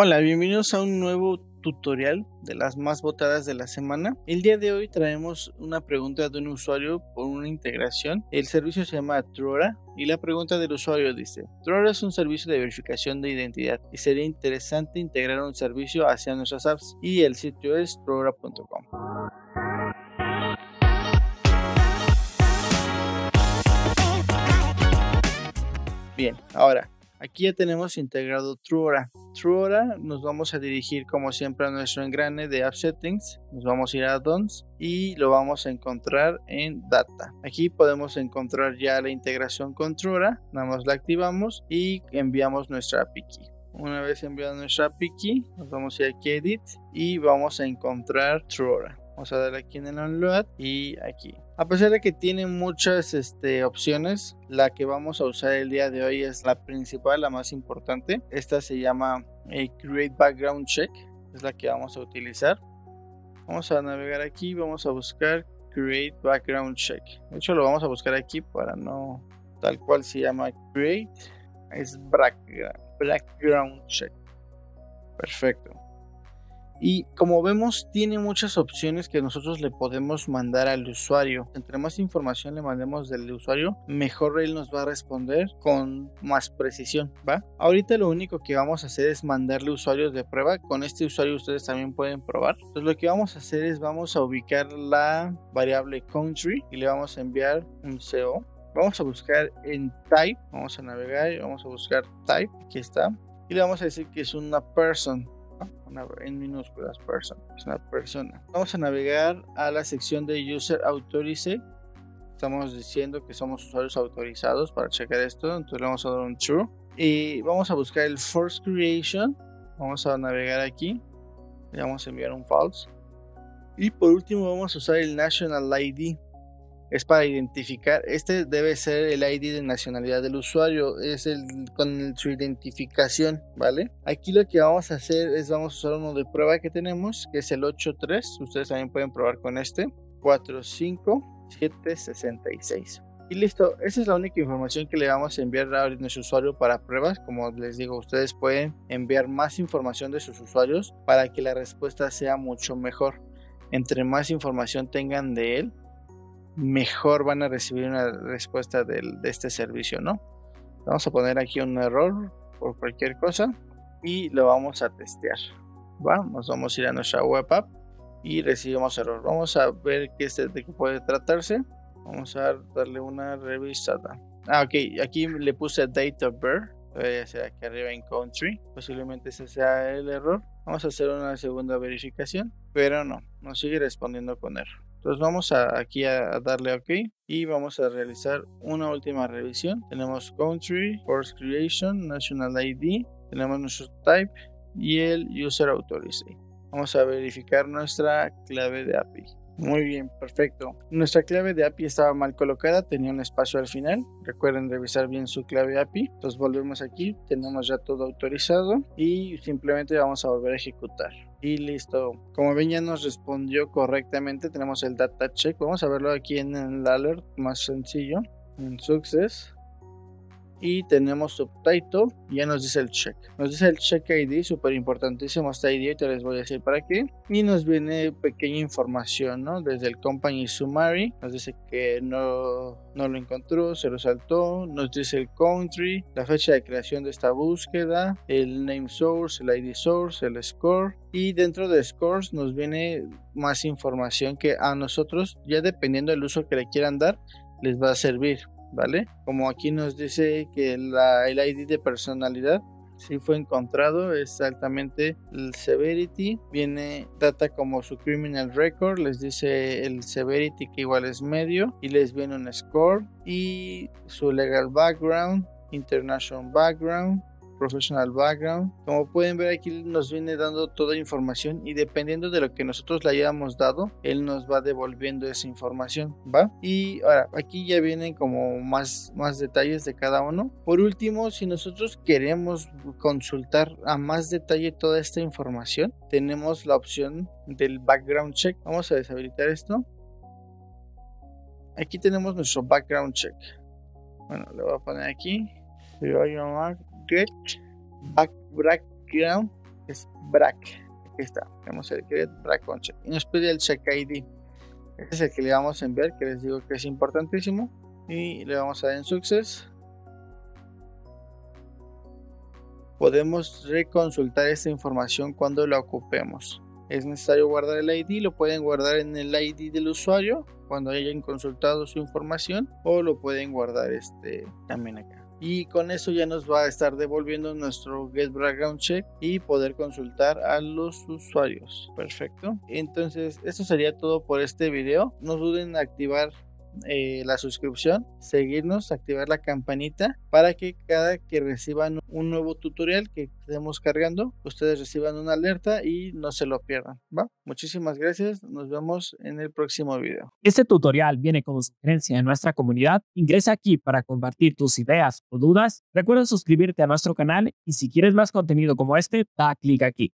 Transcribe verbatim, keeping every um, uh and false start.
Hola, bienvenidos a un nuevo tutorial de las más votadas de la semana. El día de hoy traemos una pregunta de un usuario por una integración. El servicio se llama Truora y la pregunta del usuario dice: Truora es un servicio de verificación de identidad y sería interesante integrar un servicio hacia nuestras apps, y el sitio es truora punto com. Bien, ahora aquí ya tenemos integrado Truora. Truora nos vamos a dirigir como siempre a nuestro engrane de App Settings. Nos vamos a ir a Add-ons y lo vamos a encontrar en Data. Aquí podemos encontrar ya la integración con Truora. Nada más la activamos y enviamos nuestra A P I Key. Una vez enviada nuestra A P I Key, nos vamos a ir aquí a Edit y vamos a encontrar Truora. Vamos a darle aquí en el Unload y aquí. A pesar de que tiene muchas este, opciones, la que vamos a usar el día de hoy es la principal, la más importante. Esta se llama eh, Create Background Check, es la que vamos a utilizar. Vamos a navegar aquí, vamos a buscar Create Background Check. De hecho lo vamos a buscar aquí para no... Tal cual se llama Create, es Background Check. Perfecto. Y como vemos, tiene muchas opciones que nosotros le podemos mandar al usuario. Entre más información le mandemos del usuario, mejor él nos va a responder con más precisión, ¿va? Ahorita lo único que vamos a hacer es mandarle usuarios de prueba. Con este usuario ustedes también pueden probar. Entonces lo que vamos a hacer es vamos a ubicar la variable country y le vamos a enviar un C O. Vamos a buscar en type, vamos a navegar y vamos a buscar type, aquí está. Y le vamos a decir que es una person. Una, en minúsculas, person, es una persona. Vamos a navegar a la sección de User Authorize. Estamos diciendo que somos usuarios autorizados para checar esto, entonces le vamos a dar un true. Y vamos a buscar el Force Creation. Vamos a navegar aquí, le vamos a enviar un false. Y por último vamos a usar el National I D. Es para identificar, este debe ser el I D de nacionalidad del usuario, es el con el, su identificación, ¿vale? Aquí lo que vamos a hacer es vamos a usar uno de prueba que tenemos, que es el ochenta y tres, ustedes también pueden probar con este, cuatro cinco siete seis seis. Y listo, esa es la única información que le vamos a enviar a nuestro usuario para pruebas. Como les digo, ustedes pueden enviar más información de sus usuarios para que la respuesta sea mucho mejor. Entre más información tengan de él, mejor van a recibir una respuesta del, de este servicio, ¿no? Vamos a poner aquí un error por cualquier cosa y lo vamos a testear, ¿va? Nos vamos a ir a nuestra web app y recibimos error. Vamos a ver qué es de qué puede tratarse. Vamos a darle una revisada. Ah, ok, aquí le puse date of birth. Voy a hacer aquí arriba en country. Posiblemente ese sea el error. Vamos a hacer una segunda verificación, pero no, nos sigue respondiendo con error. Entonces vamos a, aquí a darle OK y vamos a realizar una última revisión. Tenemos Country, Force Creation, National I D, tenemos nuestro Type y el User Authorization. Vamos a verificar nuestra clave de A P I. Muy bien, perfecto. Nuestra clave de A P I estaba mal colocada, tenía un espacio al final. Recuerden revisar bien su clave A P I. Entonces volvemos aquí, tenemos ya todo autorizado y simplemente vamos a volver a ejecutar. Y listo, como ven ya nos respondió correctamente, tenemos el data check, vamos a verlo aquí en el alert más sencillo, en success, y tenemos subtitle, ya nos dice el check, nos dice el check I D, súper importantísimo este I D, te les voy a decir para qué, y nos viene pequeña información, ¿no? Desde el company summary, nos dice que no, no lo encontró, se lo saltó, nos dice el country, la fecha de creación de esta búsqueda, el name source, el I D source, el score. Y dentro de Scores nos viene más información que a nosotros, ya dependiendo del uso que le quieran dar, les va a servir, ¿vale? Como aquí nos dice que la, el I D de personalidad sí fue encontrado, exactamente el Severity, viene data como su Criminal Record, les dice el Severity que igual es medio, y les viene un Score, y su Legal Background, International Background, Professional Background. Como pueden ver aquí nos viene dando toda información y dependiendo de lo que nosotros le hayamos dado, él nos va devolviendo esa información, ¿va? Y ahora aquí ya vienen como más, más detalles de cada uno. Por último, si nosotros queremos consultar a más detalle toda esta información, tenemos la opción del Background Check. Vamos a deshabilitar esto. Aquí tenemos nuestro Background Check. Bueno, le voy a poner aquí. Get background es BRAC. Aquí está, vamos a crear BRAC once y nos pide el check I D. Este es el que le vamos a enviar, que les digo que es importantísimo, y le vamos a dar en success. Podemos reconsultar esta información cuando la ocupemos. Es necesario guardar el I D, lo pueden guardar en el I D del usuario cuando hayan consultado su información, o lo pueden guardar este también acá. Y con eso ya nos va a estar devolviendo nuestro Get Background Check y poder consultar a los usuarios. Perfecto. Entonces esto sería todo por este video. No duden en activar eh, la suscripción, seguirnos, activar la campanita para que cada que reciban un nuevo tutorial que estemos cargando, ustedes reciban una alerta y no se lo pierdan, ¿va? Muchísimas gracias, nos vemos en el próximo video. Este tutorial viene como sugerencia de nuestra comunidad. Ingresa aquí para compartir tus ideas o dudas. Recuerda suscribirte a nuestro canal y si quieres más contenido como este, da clic aquí.